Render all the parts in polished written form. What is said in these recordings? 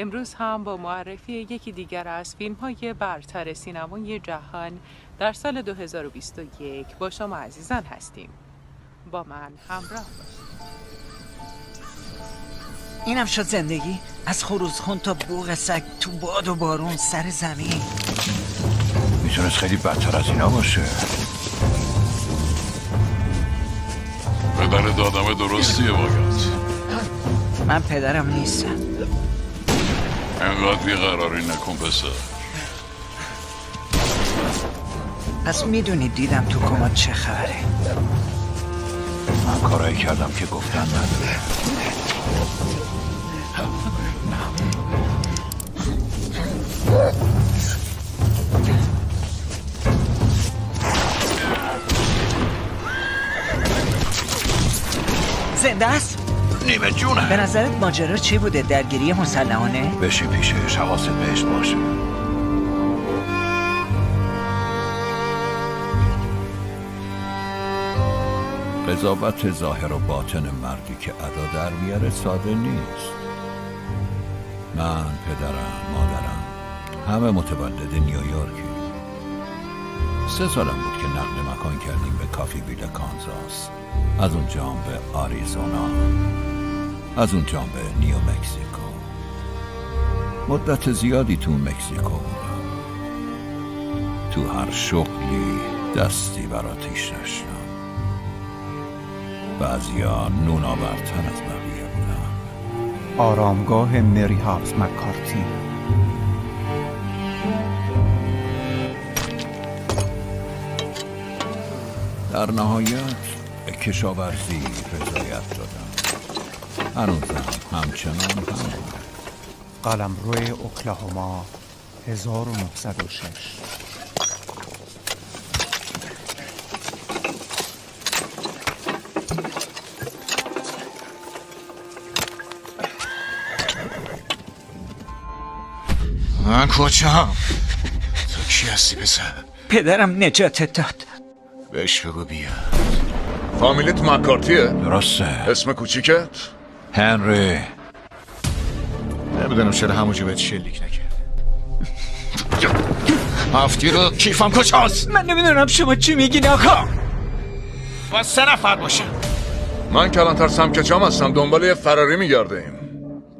امروز هم با معرفی یکی دیگر از فیلم‌های برتر سینمای جهان در سال 2021 با شما عزیزان هستیم. با من همراه باشید. اینم شد زندگی، از خروزخون تا بوق سگ تو باد و بارون سر زمین. میتونست خیلی بدتر از اینا باشه. پدرت آدم درستیه واقعا. من پدرم نیستم. انقدر بیقراری نکن پسر. پس میدونی دیدم تو کمد چه خبره. من کارایی کردم که گفتن نداره. زنده است؟ نیمه جونه. به نظرت ماجرا چی بوده؟ درگیری مسلحانه؟ بشی پیشش، حواست بهش باشه. قضاوت ظاهر و باطن مردی که ادا در میاره ساده نیست. من، پدرم، مادرم همه متولد نیویورکی. 3 سالم بود که نقل مکان کردیم به کافی ویل کانزاس. از اونجا به آریزونا، از اونجا به نیو مکزیکو. مدت زیادی تو مکزیکو بودم. تو هر شغلی دستی براتیش نشنم. بعضیا نون آورتن از بقیه بودم. آرامگاه مری هابز مکارتی. در نهایت به کشاورزی رضایت دادم. هنوزم همچنان هم قلمرو اوکلاهوما 1906. من کجام؟ تو کی هستی پسر؟ پدرم نجاتت داد. بهش بگو بیا. فامیلت مکارتیه؟ درسته. اسم کوچیکت؟ هنری. نمیدونم چرا همونجا بهت شلیک نکرد. هفتی رو کیفم کجاست؟ من نمیدونم شما چی میگی ناکام. با 3 نفر باشم. من کلانتر سمکچام هستم، دنبال یه فراری میگردیم.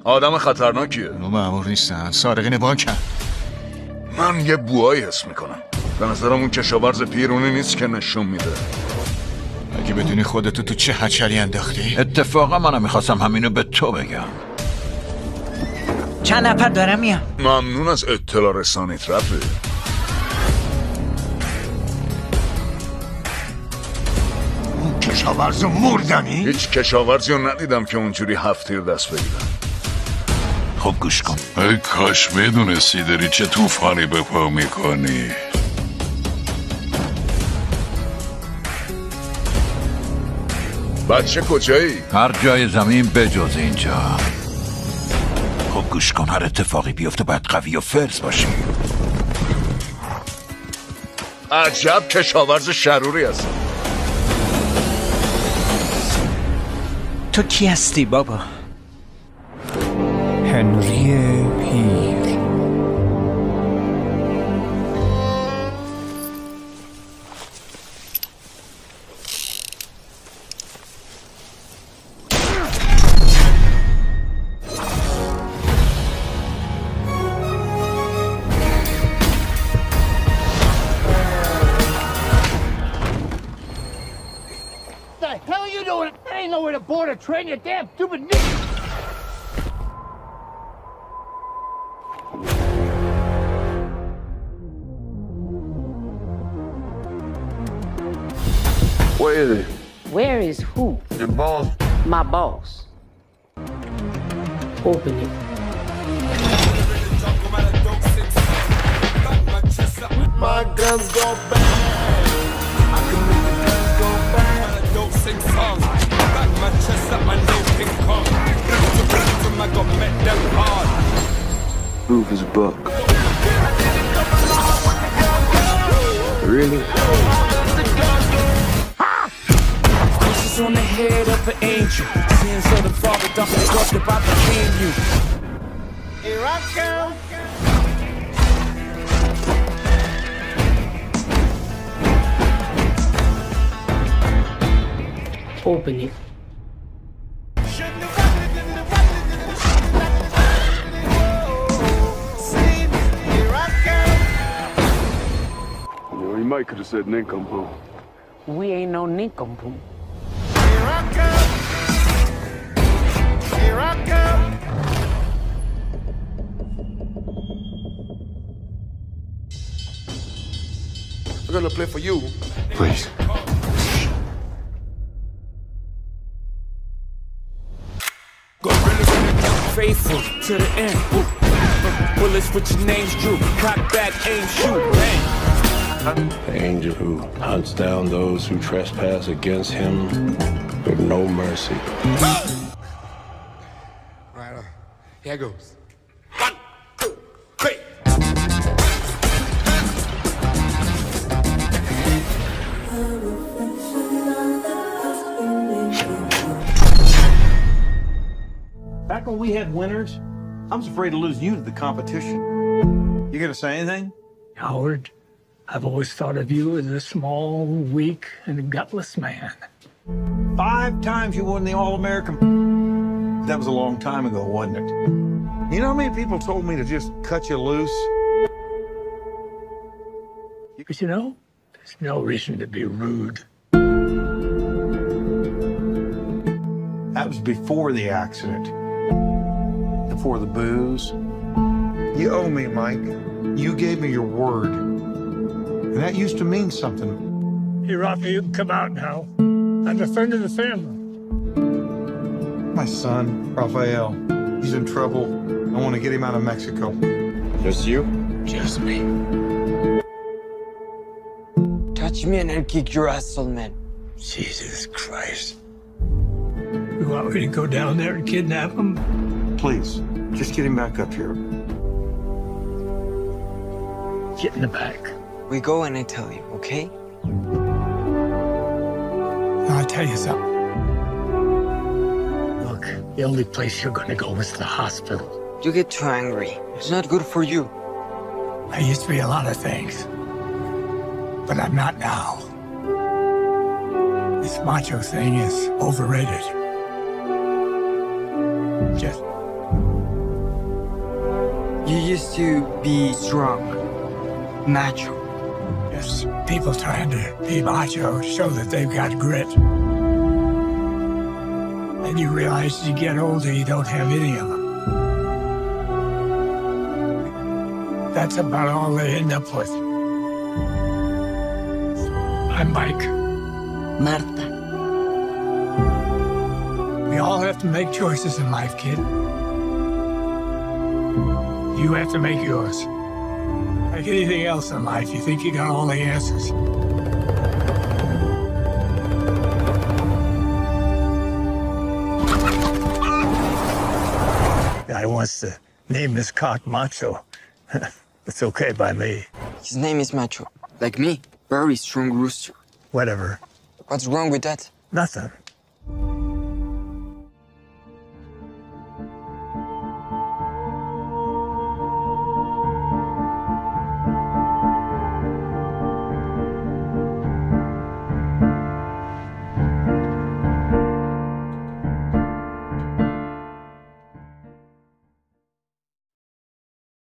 آدم خطرناکیه. اونو مأمور نیستن، سارقین بانکن. من یه بوایی حس میکنم. به نظرم اون کشاورز پیرونی نیست که نشون میده. اگه بدونی خودتو تو چه هچلی انداختی؟ اتفاقا منم میخواستم همینو به تو بگم. چند نفر دارم میام. ممنون از اطلاع رسانیت رفیق. اون کشاورز مردنی؟ هیچ کشاورزی رو ندیدم که اونجوری 7 تیر دست بگیرم. خب گوش کن. ای کاش بدونستی داری چه طوفانی به پا میکنی. بچه کجایی؟ هر جای زمین بجز اینجا. خب گوش کن، هر اتفاقی بیفته باید قوی و فرز باشی. عجب کشاورز شروری هستی. تو کی هستی بابا؟ هنری پیر. What the hell are you doing? I ain't nowhere to board a train, you damn stupid nigga! Where is it? Where is who? The boss. My boss. Open it. My guns go bang. I can make the guns go bang. I don't sing songs. Back my chest up, I know King Kong. I got met them hard. Move his book. Really? On the head of an angel, sins of the father, dumped up about the king. You. Iraq girl. Open it. You know, he might could have said nincompoop. We ain't no nincompoop. I'm gonna play for you. Please. Faithful to the end. Bullets with your names drew. Cock back, aim, shoot, bang. The angel who hunts down those who trespass against him with no mercy. Right on. Here goes. 1, 2, 3. Back when we had winners, I was afraid to lose you to the competition. You gonna say anything? Howard, I've always thought of you as a small, weak, and gutless man. 5 times you won the All-American. That was a long time ago, wasn't it? You know how many people told me to just cut you loose? But you know, there's no reason to be rude. That was before the accident. For the booze. You owe me, Mike. You gave me your word. And that used to mean something. Hey, Rafa, you can come out now. I'm a friend of the family. My son, Rafael, he's in trouble. I want to get him out of Mexico. Just you? Just me. Touch me and I'll kick your ass, old man. Jesus Christ. You want me to go down there and kidnap him? Please, just get him back up here. Get in the back. We go and I tell you, okay? I'll tell you something. Look, the only place you're gonna go is the hospital. You get too angry. It's not good for you. I used to be a lot of things, but I'm not now. This macho thing is overrated. Just... You used to be strong, macho. Yes, people trying to be macho show that they've got grit. And you realize as you get older, you don't have any of them. That's about all they end up with. I'm Mike. Marta. We all have to make choices in life, kid. You have to make yours. Like anything else in life, you think you got all the answers. I wants to name this cock Macho. It's okay by me. His name is Macho. Like me, very strong rooster. Whatever. What's wrong with that? Nothing.